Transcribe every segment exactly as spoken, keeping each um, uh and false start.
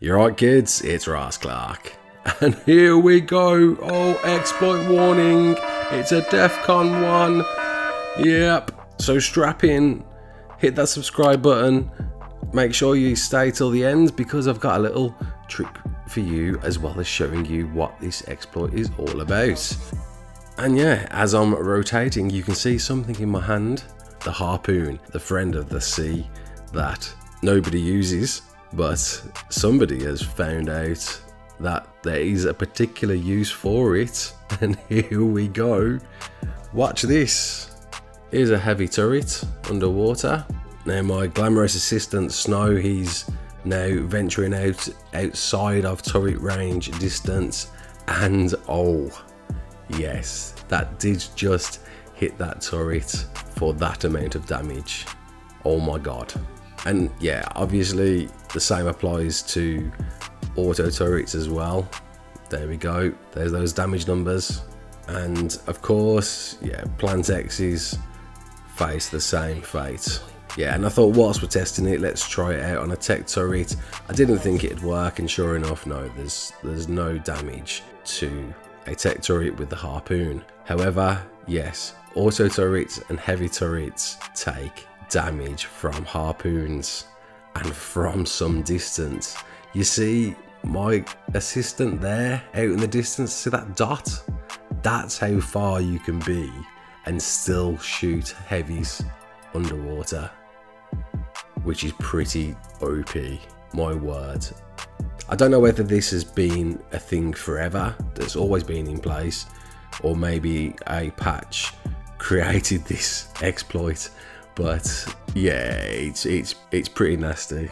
You're right, kids, it's Raasclark. And here we go. Oh, exploit warning. It's a DEFCON one. Yep. So strap in, hit that subscribe button. Make sure you stay till the end because I've got a little trick for you as well as showing you what this exploit is all about. And yeah, as I'm rotating, you can see something in my hand. The harpoon, the friend of the sea that nobody uses, but somebody has found out that there is a particular use for it. And here we go. Watch this. Here's a heavy turret underwater. Now my glamorous assistant Snow, he's now venturing out outside of turret range distance, and oh yes, that did just hit that turret for that amount of damage. Oh my god. And yeah, obviously the same applies to auto turrets as well. There we go, there's those damage numbers. And of course, yeah, Plant X's face the same fate. Yeah, and I thought whilst we're testing it, let's try it out on a tech turret. I didn't think it'd work, and sure enough, no, there's there's no damage to a tech turret with the harpoon. However, yes, auto turrets and heavy turrets take damage from harpoons and from some distance. You see my assistant there out in the distance, see that dot? That's how far you can be and still shoot heavies underwater, which is pretty O P, my word. I don't know whether this has been a thing forever, that's always been in place, or maybe a patch created this exploit, but yeah, it's it's it's pretty nasty.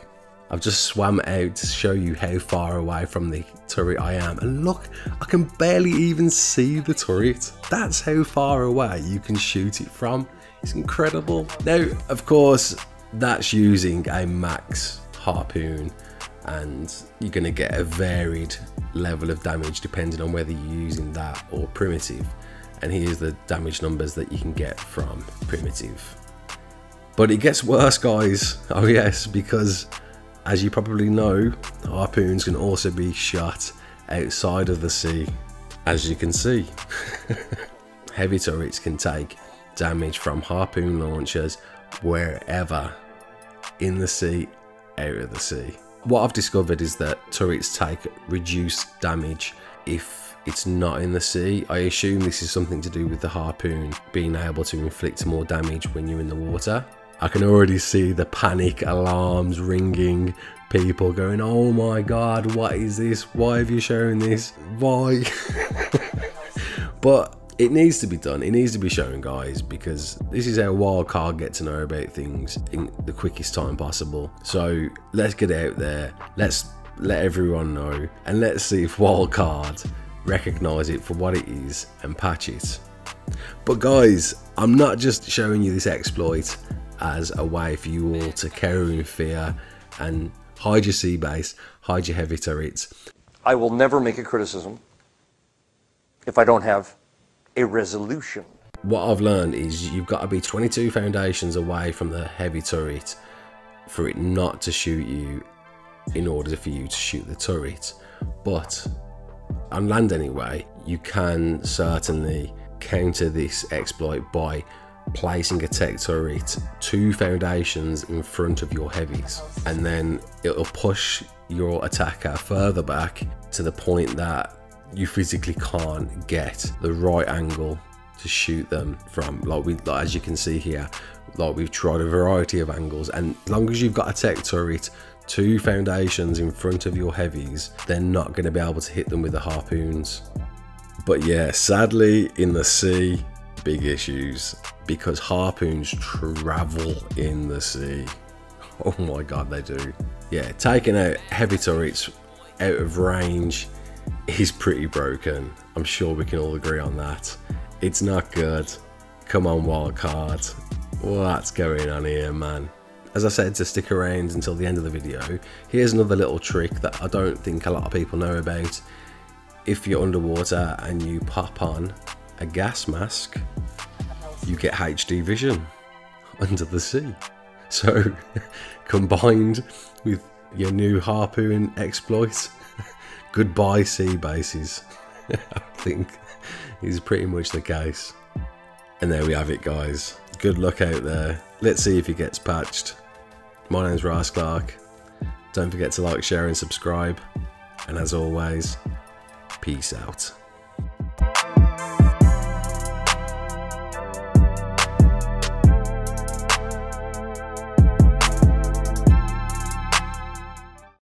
I've just swam out to show you how far away from the turret I am, and look, I can barely even see the turret. That's how far away you can shoot it from. It's incredible. Now, of course, that's using a max harpoon, and you're going to get a varied level of damage depending on whether you're using that or primitive. And here's the damage numbers that you can get from primitive. But it gets worse, guys. Oh yes, because as you probably know, harpoons can also be shot outside of the sea, as you can see. Heavy turrets can take damage from harpoon launchers wherever, in the sea, out of the sea. What I've discovered is that turrets take reduced damage if it's not in the sea. I assume this is something to do with the harpoon being able to inflict more damage when you're in the water. I can already see the panic alarms ringing, people going, oh my god, what is this? Why have you shown this? Why? But it needs to be done, it needs to be shown, guys, because this is how Wildcard get to know about things in the quickest time possible. So let's get out there, let's let everyone know, and let's see if Wildcard recognise it for what it is and patch it. But guys, I'm not just showing you this exploit as a way for you all to cower in fear and hide your sea base, hide your heavy turrets. I will never make a criticism if I don't have a resolution. What I've learned is you've got to be twenty-two foundations away from the heavy turret for it not to shoot you in order for you to shoot the turret. But on land anyway, you can certainly counter this exploit by placing a tech turret two foundations in front of your heavies, and then it'll push your attacker further back to the point that you physically can't get the right angle to shoot them from. Like we, like as you can see here, like we've tried a variety of angles, and as long as you've got a tech turret two foundations in front of your heavies, they're not going to be able to hit them with the harpoons. But yeah, sadly in the sea, big issues, because harpoons travel in the sea. Oh my god, they do. Yeah, taking out heavy turrets out of range is pretty broken. I'm sure we can all agree on that. It's not good. Come on, Wildcard, what's going on here, man? As I said, to stick around until the end of the video. Here's another little trick that I don't think a lot of people know about. If you're underwater and you pop on a gas mask, you get H D vision under the sea. So combined with your new harpoon exploit. Goodbye sea bases. I think is pretty much the case. And there we have it, guys. Good luck out there. Let's see if he gets patched. My name's Raasclark. Don't forget to like, share and subscribe. And as always, peace out.